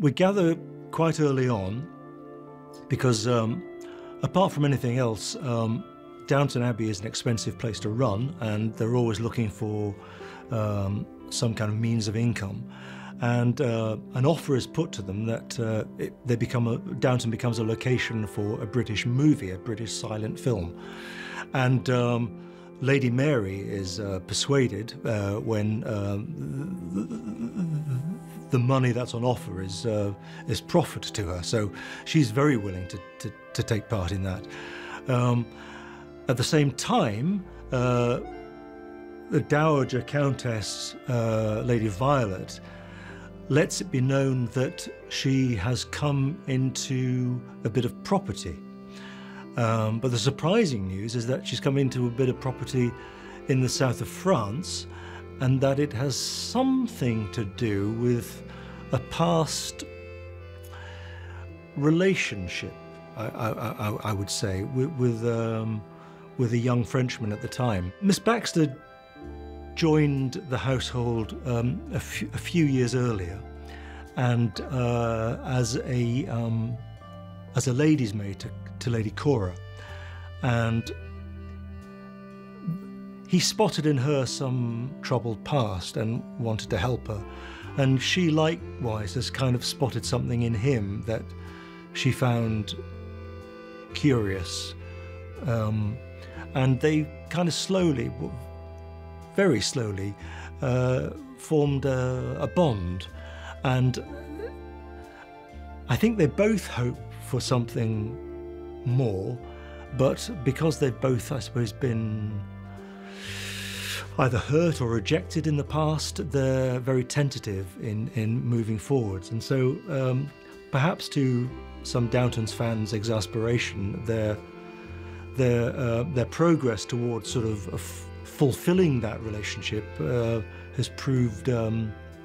We gather quite early on, because apart from anything else, Downton Abbey is an expensive place to run, and they're always looking for some kind of means of income. And an offer is put to them that Downton becomes a location for a British movie, a British silent film. And Lady Mary is persuaded when the money that's on offer is proffered to her, so she's very willing to take part in that. At the same time, the Dowager Countess, Lady Violet, lets it be known that she has come into a bit of property. But the surprising news is that she's come into a bit of property in the south of France, and that it has something to do with a past relationship, I would say, with a young Frenchman at the time. Miss Baxter joined the household a few years earlier, and as a lady's maid to Lady Cora, and he spotted in her some troubled past and wanted to help her, and she likewise has kind of spotted something in him that she found curious, and they kind of slowly, very slowly, formed a bond. And I think they both hope for something more, but because they've both, I suppose, been either hurt or rejected in the past, they're very tentative in moving forwards. And so perhaps to some Downton's fans' exasperation, their progress towards sort of fulfilling that relationship has proved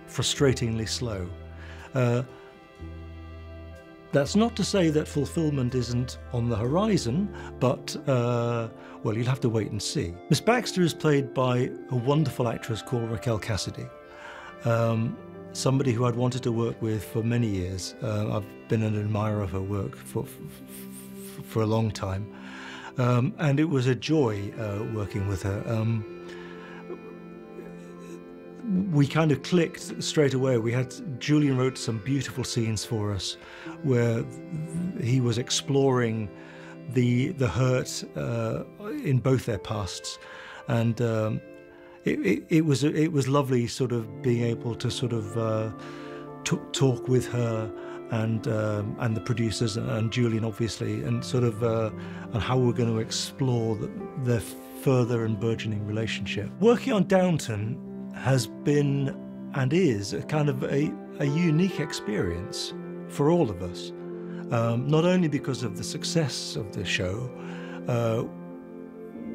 frustratingly slow. That's not to say that fulfilment isn't on the horizon, but, well, you'll have to wait and see. Miss Baxter is played by a wonderful actress called Raquel Cassidy, somebody who I'd wanted to work with for many years. I've been an admirer of her work for a long time, and it was a joy working with her. We kind of clicked straight away. Julian wrote some beautiful scenes for us where he was exploring the hurt in both their pasts, and it was lovely sort of being able to sort of talk with her and the producers and Julian, obviously, and sort of and how we're going to explore their further and burgeoning relationship. Working on Downton has been and is a kind of a unique experience for all of us, not only because of the success of the show,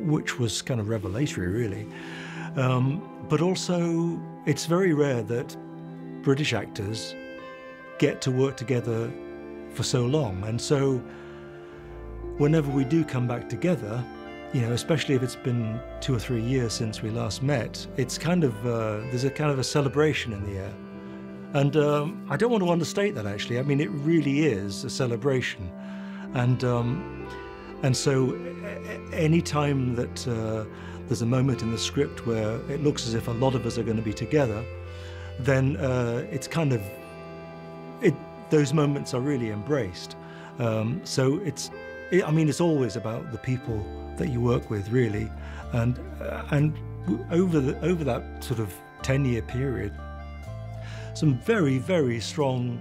which was kind of revelatory really, but also it's very rare that British actors get to work together for so long. And so whenever we do come back together, you know, especially if it's been 2 or 3 years since we last met, it's kind of, there's a kind of a celebration in the air. And I don't want to understate that, actually. I mean, it really is a celebration. And so any time that there's a moment in the script where it looks as if a lot of us are going to be together, then it's kind of, those moments are really embraced. So I mean, it's always about the people that you work with, really, and over that sort of 10-year period, some very, very strong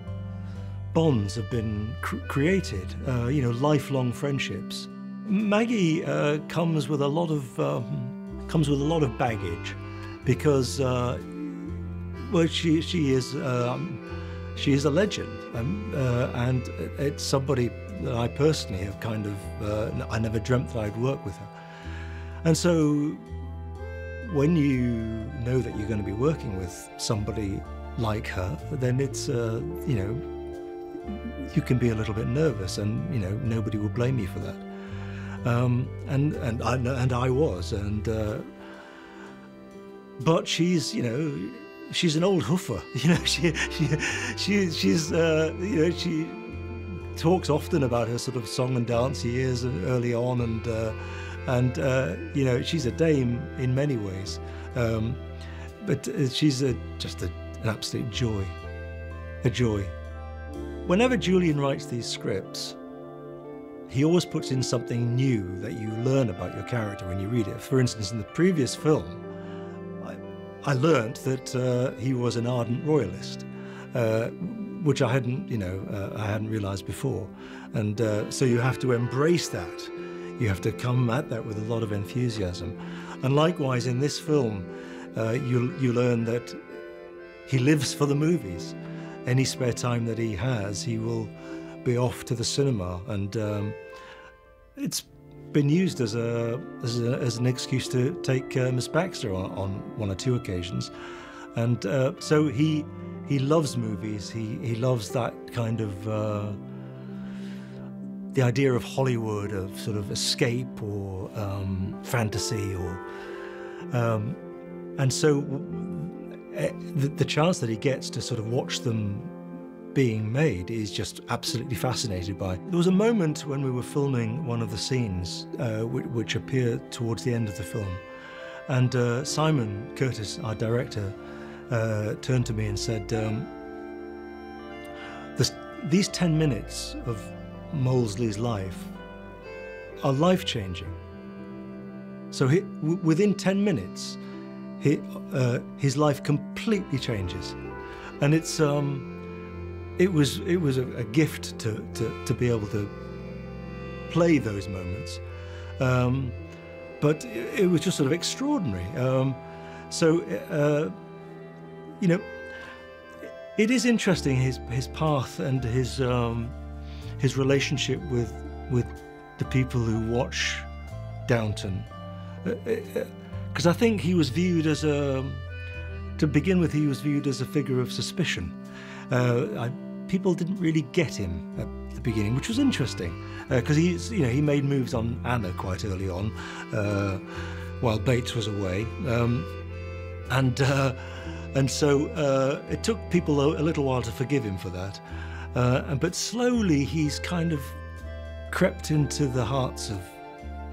bonds have been created. You know, lifelong friendships. Maggie comes with a lot of baggage, because well, she is a legend, and it's somebody that I personally have kind of, I never dreamt that I'd work with her. And so when you know that you're going to be working with somebody like her, then it's, you know, you can be a little bit nervous, and, you know, nobody will blame you for that. And I was, but she's, you know, she's an old hoofer, you know. She talks often about her sort of song and dance years early on, and you know, she's a dame in many ways, but she's just an absolute joy, a joy. Whenever Julian writes these scripts, he always puts in something new that you learn about your character when you read it. For instance, in the previous film, I learnt that he was an ardent royalist, which I hadn't, you know, I hadn't realised before. And so you have to embrace that. You have to come at that with a lot of enthusiasm. And likewise, in this film, you learn that he lives for the movies. Any spare time that he has, he will be off to the cinema. And it's been used as an excuse to take Miss Baxter on one or two occasions, and so he loves movies. He loves that kind of the idea of Hollywood, of sort of escape or fantasy, or and so the chance that he gets to sort of watch them being made is just absolutely fascinated by. There was a moment when we were filming one of the scenes, which appeared towards the end of the film, and Simon Curtis, our director, turned to me and said, these 10 minutes of Molesley's life are life-changing. So within 10 minutes, his life completely changes. And it's, It was a gift to be able to play those moments, but it was just sort of extraordinary. So you know, it is interesting, his path and his relationship with the people who watch Downton, because I think he was viewed as a figure of suspicion. People didn't really get him at the beginning, which was interesting, because he made moves on Anna quite early on, while Bates was away, and so it took people a little while to forgive him for that, but slowly he's kind of crept into the hearts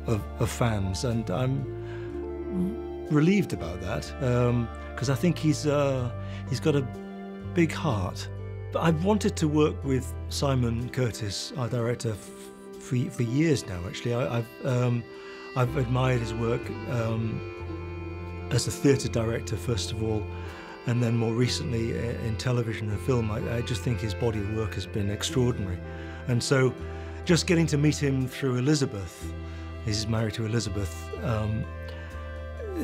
of fans, and I'm relieved about that, because I think he's got a big heart. But I've wanted to work with Simon Curtis, our director, for years now, actually. I've admired his work as a theatre director, first of all, and then more recently in television and film. I just think his body of work has been extraordinary. And so just getting to meet him through Elizabeth, he's married to Elizabeth,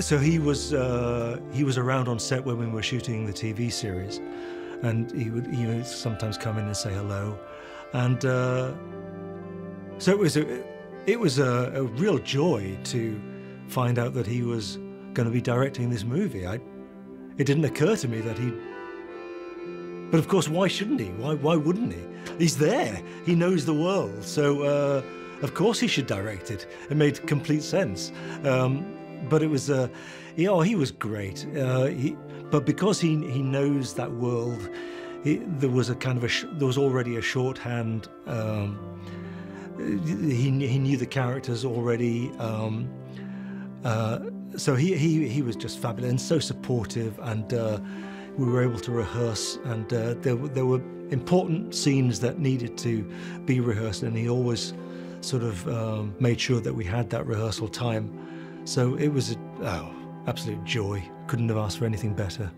so he was around on set when we were shooting the TV series, and he would, you know, sometimes come in and say hello, and so it was a real joy to find out that he was going to be directing this movie. It didn't occur to me that he. But of course, why shouldn't he? Why wouldn't he? He's there. He knows the world, so of course he should direct it. It made complete sense. But it was, he was great. But because he knows that world, there was already a shorthand. He knew the characters already, so he was just fabulous and so supportive. And we were able to rehearse, and there were important scenes that needed to be rehearsed, and he always sort of made sure that we had that rehearsal time. So it was an absolute joy. Couldn't have asked for anything better.